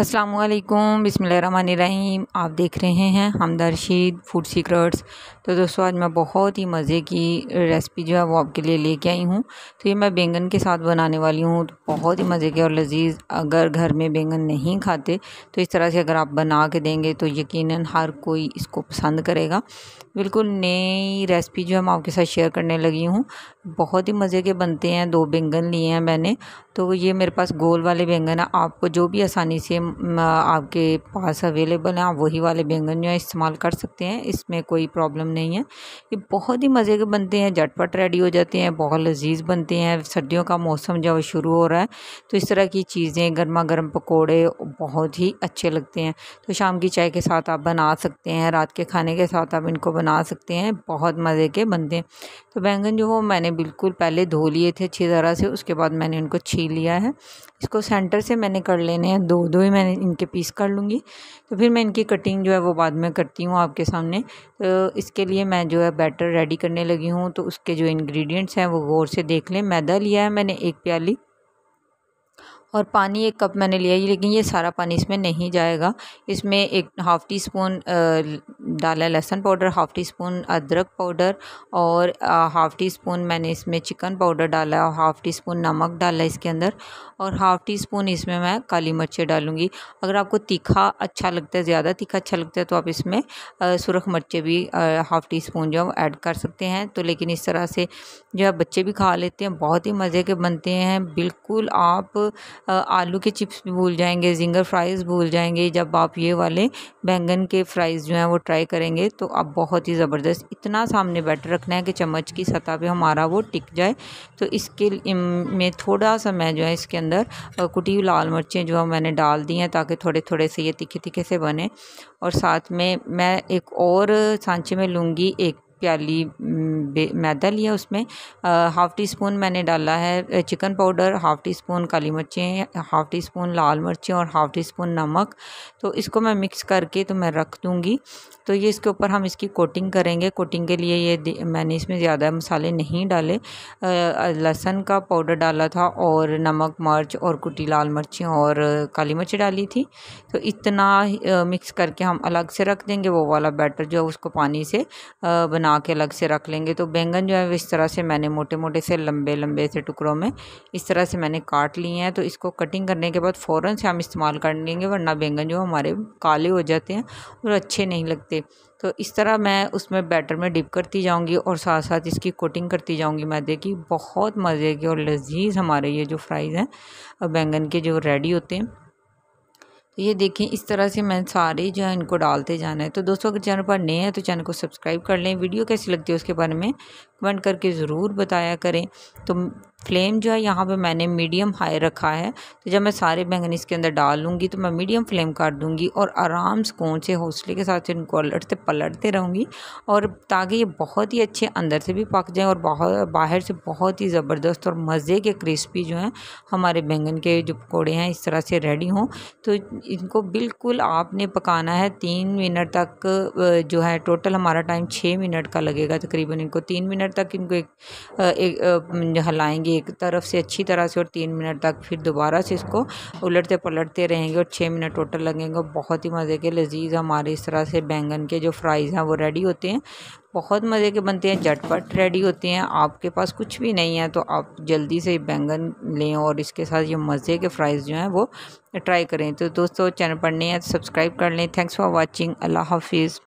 अस्सलामुअलैकुम, बिस्मिल्लाहिर्रहमानिर्रहीम। आप देख रहे हैं हमदा रशीद फूड सीक्रेट्स। तो दोस्तों, आज मैं बहुत ही मज़े की रेसिपी जो है वो आपके लिए लेके आई हूँ। तो ये मैं बैंगन के साथ बनाने वाली हूँ। तो बहुत ही मज़े के और लजीज़, अगर घर में बैंगन नहीं खाते तो इस तरह से अगर आप बना के देंगे तो यकीनन हर कोई इसको पसंद करेगा। बिल्कुल नई रेसिपी जो है मैं आपके साथ शेयर करने लगी हूँ। बहुत ही मज़े के बनते हैं। 2 बैंगन लिए हैं मैंने। तो ये मेरे पास गोल वाले बैंगन है। आपको जो भी आसानी से आपके पास अवेलेबल हैं, आप वही वाले बैंगन जो है इस्तेमाल कर सकते हैं, इसमें कोई प्रॉब्लम नहीं है। ये बहुत ही मज़े के बनते हैं, झटपट रेडी हो जाते हैं, बहुत लजीज़ बनते हैं। सर्दियों का मौसम जब शुरू हो रहा है तो इस तरह की चीज़ें, गर्मा गर्म पकौड़े बहुत ही अच्छे लगते हैं। तो शाम की चाय के साथ आप बना सकते हैं, रात के खाने के साथ आप इनको बना सकते हैं, बहुत मज़े के बनते हैं। तो बैंगन जो हो मैंने बिल्कुल पहले धो लिए थे अच्छी तरह से, उसके बाद मैंने उनको छील लिया है। इसको सेंटर से मैंने कर लेने हैं, दो ही मैंने इनके पीस कर लूँगी। तो फिर मैं इनकी कटिंग जो है वो बाद में करती हूँ आपके सामने। तो इसके लिए मैं जो है बैटर रेडी करने लगी हूँ। तो उसके जो इंग्रेडिएंट्स हैं वो गौर से देख लें। मैदा लिया है मैंने 1 प्याली और पानी 1 कप मैंने लिया है, लेकिन ये सारा पानी इसमें नहीं जाएगा। इसमें 1 ½ टीस्पून डाला लहसुन पाउडर, 1/2 टीस्पून अदरक पाउडर और 1/2 टीस्पून मैंने इसमें चिकन पाउडर डाला और 1/2 टीस्पून नमक डाला इसके अंदर और 1/2 टीस्पून इसमें मैं काली मिर्चें डालूँगी। अगर आपको तीखा अच्छा लगता है, ज़्यादा तीखा अच्छा लगता है, तो आप इसमें सुरख मिर्चें भी 1/2 टीस्पून जो है ऐड कर सकते हैं। तो लेकिन इस तरह से जो है बच्चे भी खा लेते हैं, बहुत ही मज़े के बनते हैं। बिल्कुल आप आलू के चिप्स भी भूल जाएंगे, जिंगर फ्राइज़ भूल जाएंगे जब आप ये वाले बैंगन के फ्राइज़ जो हैं वो ट्राई करेंगे। तो आप बहुत ही ज़बरदस्त, इतना सामने बैटर रखना है कि चम्मच की सतह पे हमारा वो टिक जाए। तो इसके में थोड़ा सा मैं जो है इसके अंदर कुटी हुई लाल मिर्चें जो है मैंने डाल दी हैं ताकि थोड़े थोड़े से ये तीखे तीखे से बने। और साथ में मैं एक और सांचे में लूँगी, 1 प्याली मैदा लिया, उसमें 1/2 टीस्पून मैंने डाला है चिकन पाउडर, 1/2 टीस्पून काली मिर्चें, 1/2 टीस्पून लाल मिर्चें और 1/2 टीस्पून नमक। तो इसको मैं मिक्स करके तो मैं रख दूँगी। तो ये इसके ऊपर हम इसकी कोटिंग करेंगे। कोटिंग के लिए ये मैंने इसमें ज़्यादा मसाले नहीं डाले, लहसुन का पाउडर डाला था और नमक, मिर्च और कुटी लाल मिर्चें और काली मिर्च डाली थी। तो इतना मिक्स करके हम अलग से रख देंगे। वो वाला बैटर जो है उसको पानी से बना के अलग से रख लेंगे। तो बैंगन जो है इस तरह से मैंने मोटे मोटे से लंबे लंबे से टुकड़ों में इस तरह से मैंने काट लिए हैं। तो इसको कटिंग करने के बाद फ़ौरन से हम इस्तेमाल कर लेंगे, वरना बैंगन जो हमारे काले हो जाते हैं और अच्छे नहीं लगते। तो इस तरह मैं उसमें बैटर में डिप करती जाऊंगी और साथ साथ इसकी कोटिंग करती जाऊंगी मैदे की। बहुत मज़े के और लजीज हमारे ये जो फ्राइज़ हैं बैंगन के जो रेडी होते हैं। तो ये देखें, इस तरह से मैं सारे जो है इनको डालते जाना है। तो दोस्तों, अगर चैनल पर नए हैं तो चैनल को सब्सक्राइब कर लें। वीडियो कैसी लगती है उसके बारे में कमेंट करके ज़रूर बताया करें। तो फ्लेम जो है यहाँ पे मैंने मीडियम हाई रखा है। तो जब मैं सारे बैंगन इसके अंदर डाल लूँगी तो मैं मीडियम फ्लेम कर दूँगी और आराम सुकून से हौसले के साथ इनको उलटते पलटते रहूँगी, और ताकि ये बहुत ही अच्छे अंदर से भी पक जाएँ और बाहर से बहुत ही ज़बरदस्त और मज़े के क्रिस्पी जो हैं हमारे बैंगन के जो पकौड़े हैं इस तरह से रेडी हों। तो इनको बिल्कुल आपने पकाना है 3 मिनट तक। जो है टोटल हमारा टाइम 6 मिनट का लगेगा तकरीबन। इनको 3 मिनट तक इनको एक हिलाएँगे एक तरफ से अच्छी तरह से और 3 मिनट तक फिर दोबारा से इसको उलटते पलटते रहेंगे और 6 मिनट टोटल लगेंगे। बहुत ही मज़े के लजीज हमारे इस तरह से बैंगन के जो फ्राइज़ हैं वो रेडी होते हैं। बहुत मज़े के बनते हैं, झटपट रेडी होते हैं। आपके पास कुछ भी नहीं है तो आप जल्दी से बैंगन लें और इसके साथ ये मज़े के फ्राइज़ जो हैं वो ट्राई करें। तो दोस्तों, चैनल पर नए हैं तो सब्सक्राइब कर लें। Thanks for watching. अल्लाह हाफिज़।